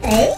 Hey.